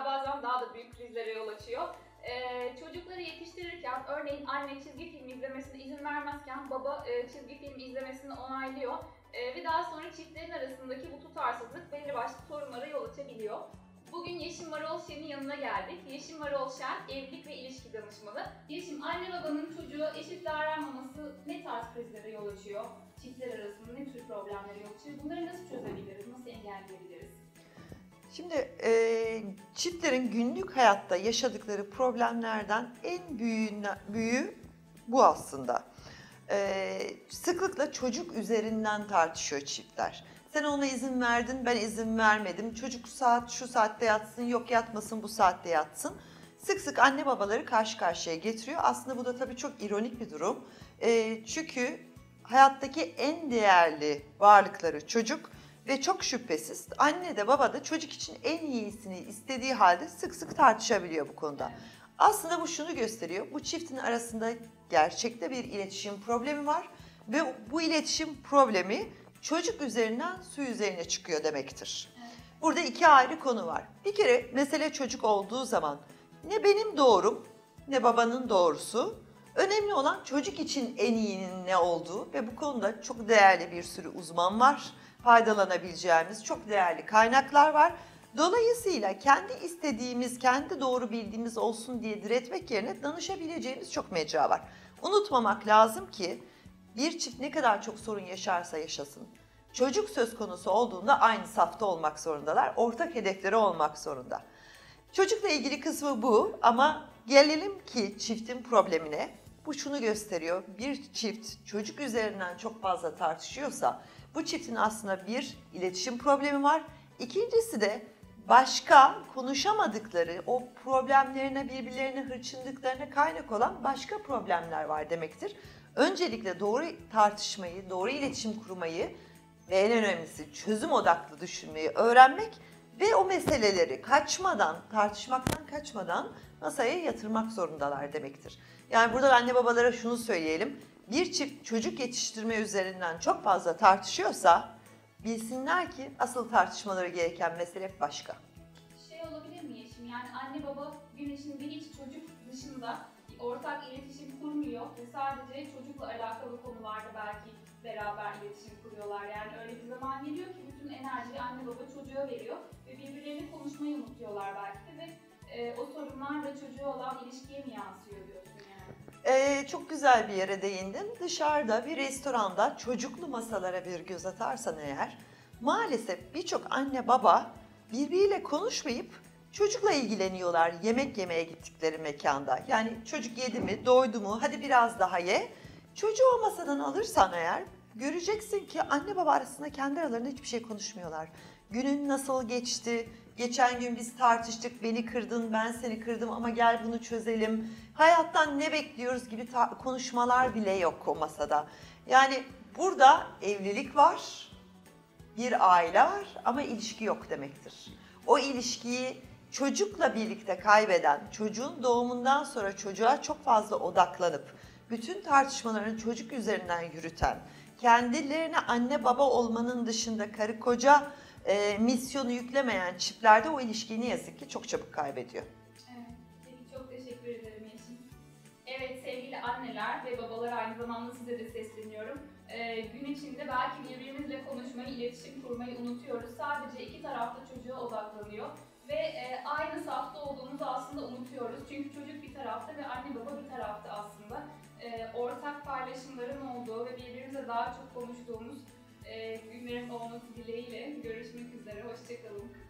hatta bazen daha da büyük krizlere yol açıyor. Çocukları yetiştirirken, örneğin anne çizgi film izlemesine izin vermezken baba çizgi film izlemesini onaylıyor ve daha sonra çiftlerin arasındaki bu tutarsızlık belli başlı sorunlara yol açabiliyor. Bugün Yeşim Varol Şen'in yanına geldik. Yeşim Varol Şen, evlilik ve ilişki danışmanı. Yeşim, anne babanın çocuğu eşitle aranmaması ne tarz krizlere yol açıyor? Çiftler arasında ne tür problemlere yol açıyor? Bunları nasıl çözebiliriz, nasıl engelleyebiliriz? Şimdi çiftlerin günlük hayatta yaşadıkları problemlerden en büyüğü bu aslında. Sıklıkla çocuk üzerinden tartışıyor çiftler. Sen ona izin verdin, ben izin vermedim. Çocuk saat şu saatte yatsın, yok yatmasın bu saatte yatsın. Sık sık anne babaları karşı karşıya getiriyor. Aslında bu da tabii çok ironik bir durum. Çünkü hayattaki en değerli varlıkları çocuk ve çok şüphesiz anne de baba da çocuk için en iyisini istediği halde sık sık tartışabiliyor bu konuda. Aslında bu şunu gösteriyor, bu çiftin arasında gerçekte bir iletişim problemi var ve bu iletişim problemi çocuk üzerinden su üzerine çıkıyor demektir. Burada iki ayrı konu var. Bir kere mesele çocuk olduğu zaman ne benim doğrum ne babanın doğrusu. Önemli olan çocuk için en iyinin ne olduğu ve bu konuda çok değerli bir sürü uzman var. Faydalanabileceğimiz çok değerli kaynaklar var. Dolayısıyla kendi istediğimiz, kendi doğru bildiğimiz olsun diye diretmek yerine danışabileceğimiz çok mecra var. Unutmamak lazım ki bir çift ne kadar çok sorun yaşarsa yaşasın, çocuk söz konusu olduğunda aynı safta olmak zorundalar, ortak hedefleri olmak zorunda. Çocukla ilgili kısmı bu ama gelelim ki çiftin problemine. Bu şunu gösteriyor, bir çift çocuk üzerinden çok fazla tartışıyorsa bu çiftin aslında bir iletişim problemi var. İkincisi de başka konuşamadıkları, o problemlerine, birbirlerine hırçınlıklarına kaynak olan başka problemler var demektir. Öncelikle doğru tartışmayı, doğru iletişim kurmayı ve en önemlisi çözüm odaklı düşünmeyi öğrenmek ve o meseleleri tartışmaktan kaçmadan masaya yatırmak zorundalar demektir. Yani buradan anne babalara şunu söyleyelim, bir çift çocuk yetiştirme üzerinden çok fazla tartışıyorsa bilsinler ki asıl tartışmaları gereken mesele başka. Olabilir mi Yeşim? Yani anne baba gün içinde hiç çocuk dışında ortak iletişim kurmuyor ve sadece çocukla alakalı konularda belki beraber iletişim kuruyorlar. Yani öyle bir zaman geliyor ki bütün enerjiyi anne baba çocuğa veriyor ve birbirlerini konuşmayı unutuyorlar belki de ve o sorunlar da çocuğa olan ilişkiye mi yansıyor diyorsun yani? Çok güzel bir yere değindin. Dışarıda bir restoranda çocuklu masalara bir göz atarsan eğer maalesef birçok anne baba birbiriyle konuşmayıp çocukla ilgileniyorlar yemek yemeye gittikleri mekanda. Yani çocuk yedi mi, doydu mu, hadi biraz daha ye. Çocuğu o masadan alırsan eğer göreceksin ki anne baba arasında kendi aralarında hiçbir şey konuşmuyorlar. Günün nasıl geçti, geçen gün biz tartıştık, beni kırdın, ben seni kırdım ama gel bunu çözelim. Hayattan ne bekliyoruz gibi konuşmalar bile yok o masada. Yani burada evlilik var. Bir aile var ama ilişki yok demektir. O ilişkiyi çocukla birlikte kaybeden, çocuğun doğumundan sonra çocuğa çok fazla odaklanıp, bütün tartışmalarını çocuk üzerinden yürüten, kendilerine anne baba olmanın dışında karı koca misyonu yüklemeyen çiftlerde o ilişkiyi ne yazık ki çok çabuk kaybediyor. Evet, çok teşekkür ederim Yeşim. Evet sevgili anneler ve babalar, aynı zamanda size de sesleniyorum. Gün içinde belki birbirimizle konuşmayı, iletişim kurmayı unutuyoruz. Sadece iki tarafta çocuğa odaklanıyor ve aynı safta olduğumuzu aslında unutuyoruz. Çünkü çocuk bir tarafta ve anne baba bir tarafta aslında. Ortak paylaşımların olduğu ve birbirimize daha çok konuştuğumuz günlerin olması dileğiyle görüşmek üzere. Hoşça kalın.